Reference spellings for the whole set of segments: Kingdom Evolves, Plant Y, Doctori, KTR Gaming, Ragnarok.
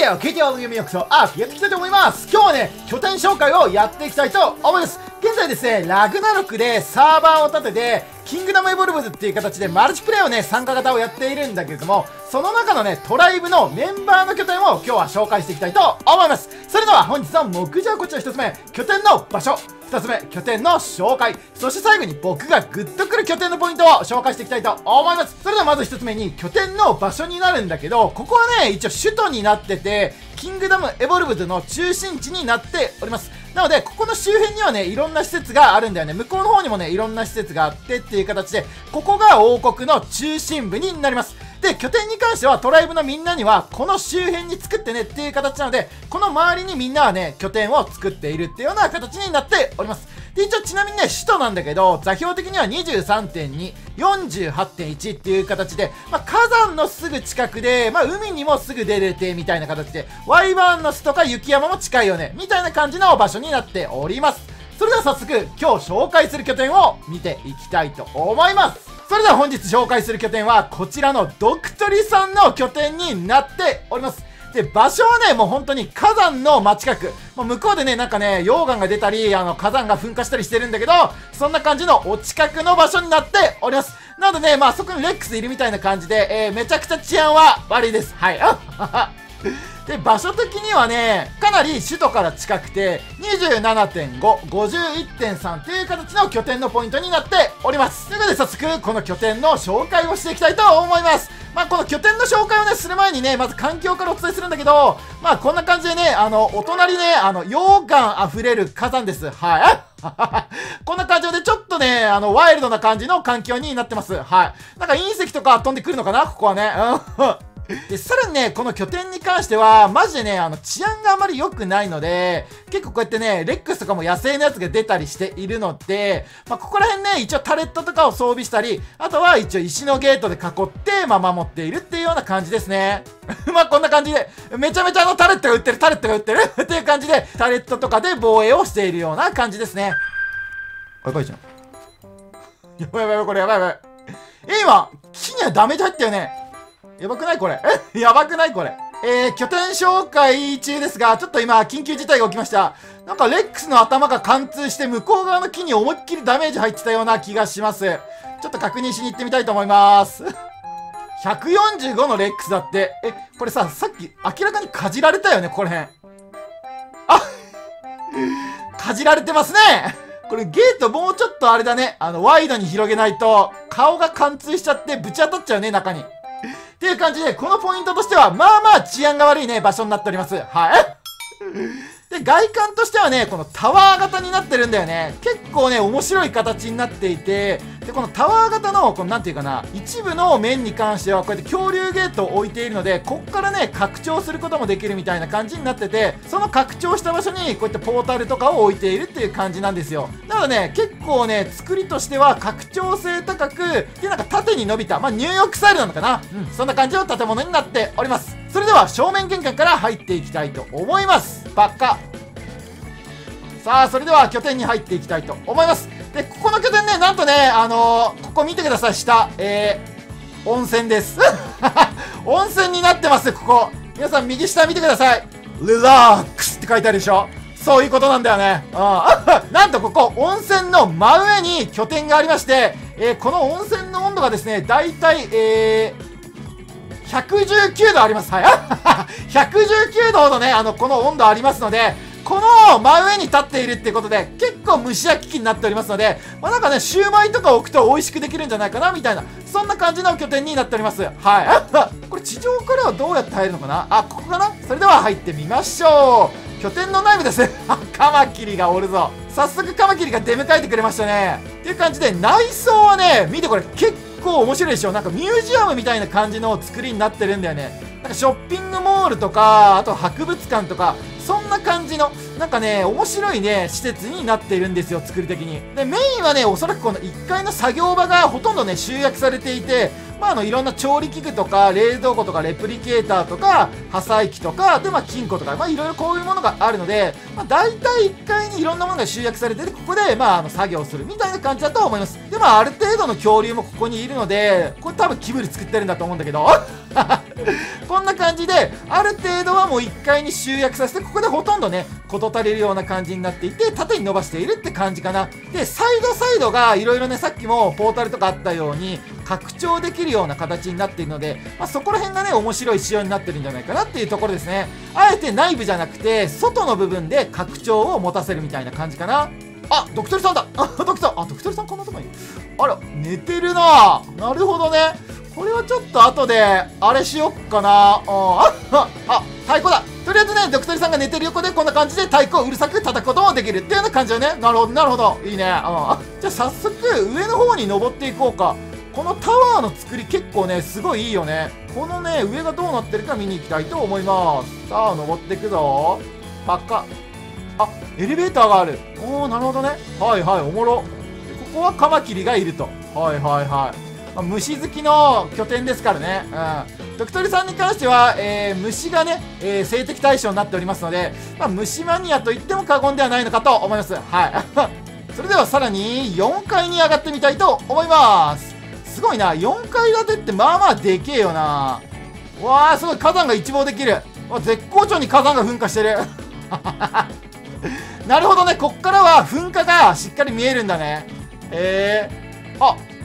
では KTR のGamingアークやっていきたいと思います。今日はね、拠点紹介をやっていきたいと思います。現在ですね、ラグナロクでサーバーを立てて、キングダムエボルブズっていう形でマルチプレイをね、参加型をやっているんだけれども、その中のね、トライブのメンバーの拠点を今日は紹介していきたいと思います。それでは本日の目次はこちら1つ目、拠点の場所。2つ目、拠点の紹介。そして最後に僕がグッとくる拠点のポイントを紹介していきたいと思います。それではまず1つ目に拠点の場所になるんだけど、ここはね、一応首都になってて、キングダムエボルブドの中心地になっております。なので、ここの周辺にはね、いろんな施設があるんだよね。向こうの方にもね、いろんな施設があってっていう形で、ここが王国の中心部になります。で、拠点に関してはトライブのみんなにはこの周辺に作ってねっていう形なので、この周りにみんなはね、拠点を作っているっていうような形になっております。で、一応ちなみにね、首都なんだけど、座標的には 23.2、48.1 っていう形で、まあ、火山のすぐ近くで、まあ、海にもすぐ出れてみたいな形で、ワイバーンの巣とか雪山も近いよね、みたいな感じの場所になっております。それでは早速、今日紹介する拠点を見ていきたいと思います。それでは本日紹介する拠点は、こちらのドクトリさんの拠点になっております。で、場所はね、もう本当に火山の真近く。もう向こうでね、なんかね、溶岩が出たり、火山が噴火したりしてるんだけど、そんな感じのお近くの場所になっております。なのでね、まあ、そこにレックスいるみたいな感じで、めちゃくちゃ治安は悪いです。はい。で、場所的にはね、かなり首都から近くて、27.5、51.3 という形の拠点のポイントになっております。ということで、早速、この拠点の紹介をしていきたいと思います。まあ、この拠点の紹介をね、する前にね、まず環境からお伝えするんだけど、まあ、こんな感じでね、お隣ね、溶岩溢れる火山です。はい。こんな感じで、ちょっとね、ワイルドな感じの環境になってます。はい。なんか隕石とか飛んでくるのかな、ここはね。うん。で、さらにね、この拠点に関しては、マジでね、治安があまり良くないので、結構こうやってね、レックスとかも野生のやつが出たりしているので、まあ、ここら辺ね、一応タレットとかを装備したり、あとは一応石のゲートで囲って、まあ、守っているっていうような感じですね。まあ、こんな感じで、めちゃめちゃタレットが売ってるっていう感じで、タレットとかで防衛をしているような感じですね。やばいじゃん。やばいこれ。今、木にはダメージ入ったよね。やばくないこれ。拠点紹介中ですが、ちょっと今、緊急事態が起きました。なんか、レックスの頭が貫通して、向こう側の木に思いっきりダメージ入ってたような気がします。ちょっと確認しに行ってみたいと思います。145のレックスだって。これさ、さっき、明らかにかじられたよね、ここら辺。かじられてますね。これ、ゲートもうちょっとあれだね。ワイドに広げないと、顔が貫通しちゃって、ぶち当たっちゃうね、中に。っていう感じで、このポイントとしては、まあまあ治安が悪いね、場所になっております。はい。で、外観としてはね、このタワー型になってるんだよね。結構ね、面白い形になっていて、で、このタワー型の、このなんていうかな、一部の面に関しては、こうやって恐竜ゲートを置いているので、こっからね、拡張することもできるみたいな感じになってて、その拡張した場所に、こうやってポータルとかを置いているっていう感じなんですよ。なのでね、結構ね、作りとしては拡張性高く、で、なんか縦に伸びた、まあ、ニューヨークスタイルなのかな。うん、そんな感じの建物になっております。それでは、正面玄関から入っていきたいと思います。バカ。さあ、それでは拠点に入っていきたいと思います。で、ここの拠点ね、なんとね、ここ見てください、下。温泉です。温泉になってます、ここ。皆さん、右下見てください。リラックスって書いてあるでしょ。そういうことなんだよね。なんとここ、温泉の真上に拠点がありまして、この温泉の温度がですね、だいたい、119度あります。はい。119度ほどね、この温度ありますので、この真上に立っているってことで、結構蒸し焼き器になっておりますので、まあ、なんかね、シューマイとか置くと美味しくできるんじゃないかな、みたいな、そんな感じの拠点になっております。はい。これ地上からはどうやって入るのかな。あ、ここかな。それでは入ってみましょう。拠点の内部ですね。カマキリがおるぞ。早速カマキリが出迎えてくれましたね。っていう感じで、内装はね、見てこれ結構面白いでしょ。なんかミュージアムみたいな感じの作りになってるんだよね。なんかショッピングモールとか、あと博物館とか、そんな感じの、なんかね、面白いね、施設になっているんですよ、作り的に。で、メインはね、おそらくこの1階の作業場がほとんどね、集約されていて、まあ、いろんな調理器具とか、冷蔵庫とか、レプリケーターとか、破砕機とか、で、まあ、金庫とか、まあ、いろいろこういうものがあるので、まあ、大体1階にいろんなものが集約されてて、ここで、まあ、作業するみたいな感じだと思います。で、まあ、ある程度の恐竜もここにいるので、これ多分キブリ作ってるんだと思うんだけど、こんな感じである程度はもう1回に集約させて、ここでほとんどね事足りるような感じになっていて、縦に伸ばしているって感じかな。でサイドがいろいろね、さっきもポータルとかあったように拡張できるような形になっているので、まあ、そこら辺がね面白い仕様になってるんじゃないかなっていうところですね。あえて内部じゃなくて外の部分で拡張を持たせるみたいな感じかな。あ、ドクトリさんだ。ドクトリさんこんなとこにいる。あら、寝てるな。なるほどね。これはちょっと後で、あれしよっかな。太鼓だ。とりあえずね、ドクトリさんが寝てる横でこんな感じで太鼓をうるさく叩くこともできるっていうような感じだね。なるほど、なるほど。いいね。じゃあ早速、上の方に登っていこうか。このタワーの作り結構ね、すごいいいよね。このね、上がどうなってるか見に行きたいと思います。さあ、登っていくぞ。パカ。あ、エレベーターがある。おー、なるほどね。はいはい、おもろ。ここはカマキリがいると。はいはいはい。まあ、虫好きの拠点ですからね。うん。ドクトリさんに関しては、虫がね、性的対象になっておりますので、まあ、虫マニアと言っても過言ではないのかと思います。はい。それではさらに4階に上がってみたいと思います。すごいな。4階建てってまあまあでけえよな。わー、すごい火山が一望できる。絶好調に火山が噴火してる。なるほどね、こっからは噴火がしっかり見えるんだね。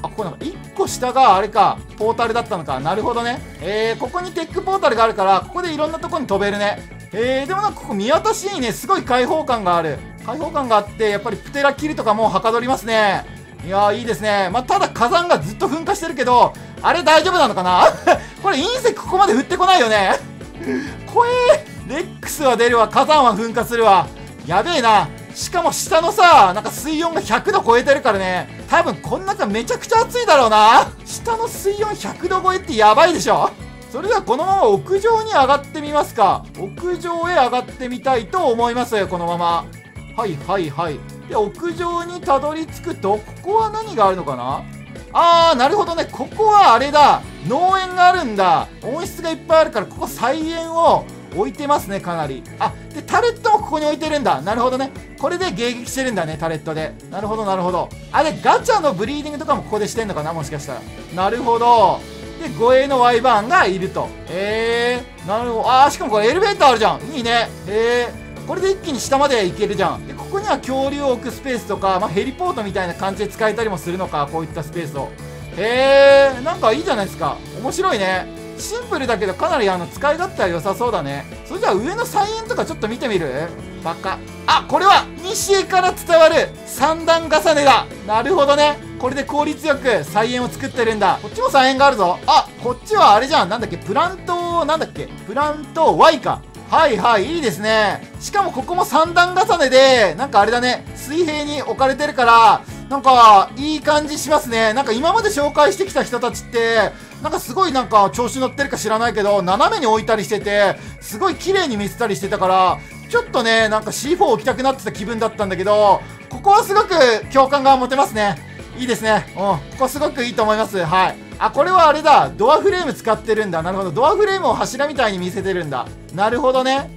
ここなんか1個下があれか、ポータルだったのか。なるほどね。ここにテックポータルがあるから、ここでいろんなとこに飛べるね。でもなんかここ見渡しいいね。すごい開放感がある。開放感があって、やっぱりプテラキルとかもはかどりますね。いやー、いいですね。まあ、ただ火山がずっと噴火してるけど、あれ大丈夫なのかな。これ隕石ここまで降ってこないよね。怖えー。レックスは出るわ。火山は噴火するわ。やべえな。しかも下のさ、なんか水温が100度超えてるからね。多分こん中めちゃくちゃ暑いだろうな。下の水温100度超えってやばいでしょ。それではこのまま屋上に上がってみますか。屋上へ上がってみたいと思いますよ、このまま。はいはいはい。で、屋上にたどり着くと、ここは何があるのかな。なるほどね。ここはあれだ。農園があるんだ。温室がいっぱいあるから、ここ菜園を置いてますね、かなり。あ、で、タレットもここに置いてるんだ。なるほどね。これで迎撃してるんだね、タレットで。なるほど、なるほど。あれ、ガチャのブリーディングとかもここでしてんのかな、もしかしたら。なるほど。で、護衛のワイバーンがいると。なるほど。しかもこれエレベーターあるじゃん。いいね。これで一気に下まで行けるじゃん。で、ここには恐竜を置くスペースとか、まあ、ヘリポートみたいな感じで使えたりもするのか、こういったスペースを。なんかいいじゃないですか。面白いね。シンプルだけどかなり使い勝手は良さそうだね。それじゃあ上の菜園とかちょっと見てみる？バカ。これは西から伝わる三段重ねだ。なるほどね。これで効率よく菜園を作ってるんだ。こっちも菜園があるぞ。こっちはあれじゃん。なんだっけ、プラント、なんだっけ、プラント Y か。はいはい、いいですね。しかもここも三段重ねで、なんかあれだね、水平に置かれてるから、なんかいい感じしますね。なんか今まで紹介してきた人たちって、なんかすごいなんか調子乗ってるか知らないけど、斜めに置いたりしてて、すごい綺麗に見せたりしてたから、ちょっとね、なんか C4 置きたくなってた気分だったんだけど、ここはすごく共感が持てますね。いいですね。ここすごくいいと思います。はい。これはあれだ。ドアフレーム使ってるんだ。なるほど。ドアフレームを柱みたいに見せてるんだ。なるほどね。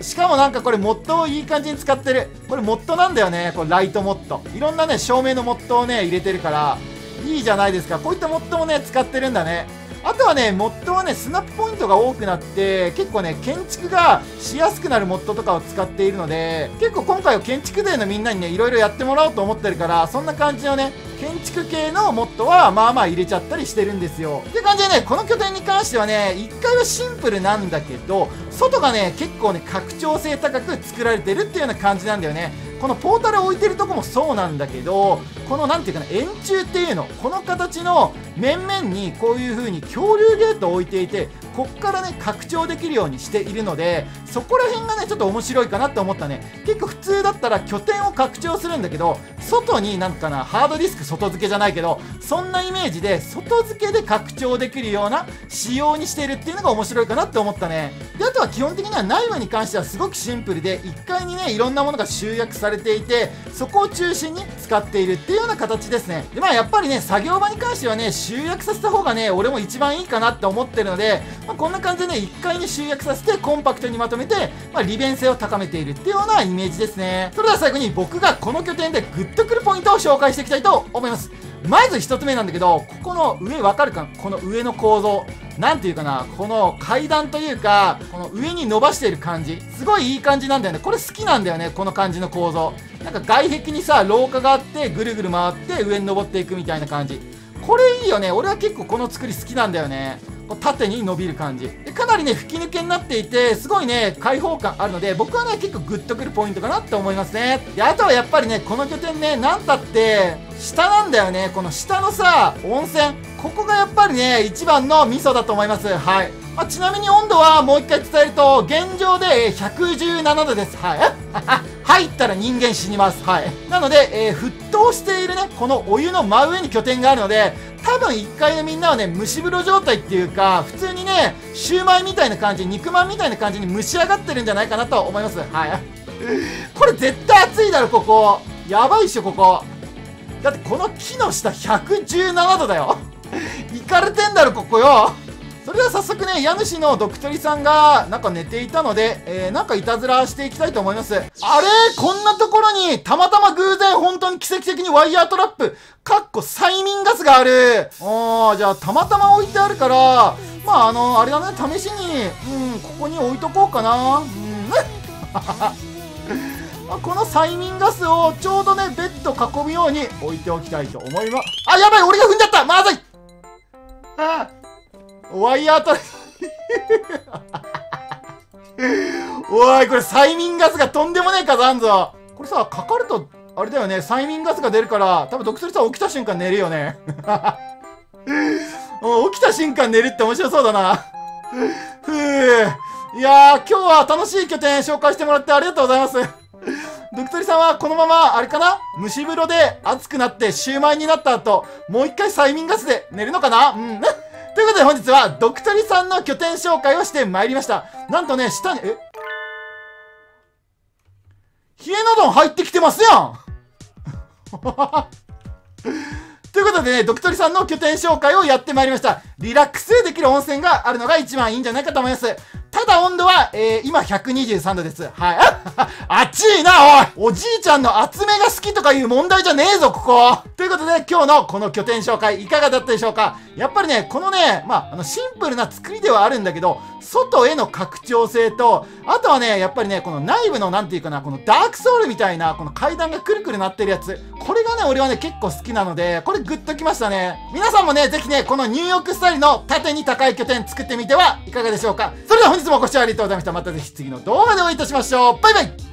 しかもなんかこれモッドをいい感じに使ってる。これモッドなんだよね。これライトモッド。いろんなね、照明のモッドをね、入れてるから、いいじゃないですか。こういったモッドもね、使ってるんだね。あとはね、モッドはね、スナップポイントが多くなって、結構ね、建築がしやすくなるモッドとかを使っているので、結構今回は建築勢のみんなにね、いろいろやってもらおうと思ってるから、そんな感じのね、建築系のモッドはまあまあ入れちゃったりしてるんですよ。って感じでね、この拠点に関してはね、1階はシンプルなんだけど、外がね、結構ね、拡張性高く作られてるっていうような感じなんだよね。このポータルを置いてるとこもそうなんだけど、このなんていうかな、円柱っていうの、この形の面々にこういう風に恐竜ゲートを置いていて、こっからね、拡張できるようにしているので、そこら辺がね、ちょっと面白いかなって思ったね。結構普通だったら拠点を拡張するんだけど、外になんかな、ハードディスク外付けじゃないけど、そんなイメージで、外付けで拡張できるような仕様にしているっていうのが面白いかなって思ったね。で、あとは基本的には内部に関してはすごくシンプルで、1階にね、いろんなものが集約されていて、そこを中心に使っているっていうような形ですね。で、まあやっぱりね、作業場に関してはね、集約させた方がね、俺も一番いいかなって思ってるので、まあ、こんな感じでね、1階に集約させてコンパクトにまとめて、まあ、利便性を高めているっていうようなイメージですね。それでは最後に僕がこの拠点でグッとくるポイントを紹介していきたいと思います。まず1つ目なんだけど、ここの上わかるかな、この上の構造。なんていうかな、この階段というか、この上に伸ばしている感じ。すごいいい感じなんだよね。これ好きなんだよね、この感じの構造。なんか外壁にさ、廊下があって、ぐるぐる回って上に登っていくみたいな感じ。これいいよね。俺は結構この作り好きなんだよね。こう縦に伸びる感じ。で、かなりね、吹き抜けになっていて、すごいね、開放感あるので、僕はね、結構グッとくるポイントかなって思いますね。で、あとはやっぱりね、この拠点ね、なんたって、下なんだよね。この下のさ、温泉。ここがやっぱりね、一番の味噌だと思います。はい。まあ、ちなみに温度はもう一回伝えると、現状で117度です。はい。入ったら人間死にます。はい。なので、沸騰しているね、このお湯の真上に拠点があるので、多分1階のみんなはね、蒸し風呂状態っていうか、普通にね、シューマイみたいな感じ、肉まんみたいな感じに蒸し上がってるんじゃないかなと思います。はい。これ絶対暑いだろ、ここ。やばいっしょ、ここ。だってこの木の下117度だよ。いかれてんだろ、ここよ。それでは早速ね、家主のドクトリさんがなんか寝ていたので、なんかいたずらしていきたいと思います。あれ？こんなところに、たまたま偶然本当に奇跡的にワイヤートラップ、かっこ催眠ガスがある。じゃあたまたま置いてあるから、まああれだね、試しに、ここに置いとこうかな。この催眠ガスをちょうどね、ベッド囲むように置いておきたいと思います。あ、やばい、俺が踏んじゃった、まずい。ああ、ワイヤートラップ。おい、これ催眠ガスがとんでもねえ数あんぞ。これさ、かかると、あれだよね、催眠ガスが出るから、多分ドクトリさん起きた瞬間寝るよね。起きた瞬間寝るって面白そうだな。ふぅ。いやー、今日は楽しい拠点紹介してもらってありがとうございます。ドクトリさんはこのまま、あれかな？蒸し風呂で熱くなってシューマイになった後、もう一回催眠ガスで寝るのかな？うん。ということで本日はドクトリさんの拠点紹介をしてまいりました。なんとね、下に、ヒエノドン入ってきてますやん。ということでね、ドクトリさんの拠点紹介をやってまいりました。リラックスできる温泉があるのが一番いいんじゃないかと思います。ただ温度は、今123度です。はい。暑いな、おい！おじいちゃんの厚めが好きとかいう問題じゃねえぞ、ここ！ということで、今日のこの拠点紹介いかがだったでしょうか？やっぱりね、このね、シンプルな作りではあるんだけど、外への拡張性と、あとはね、やっぱりね、この内部のなんていうかな、このダークソウルみたいな、この階段がくるくるなってるやつ。これがね、俺はね、結構好きなので、これグッときましたね。皆さんもね、ぜひね、このニューヨークスタイルの縦に高い拠点作ってみてはいかがでしょうか？それでは本日もご視聴ありがとうございました。またぜひ次の動画でお会いいたしましょう。バイバイ。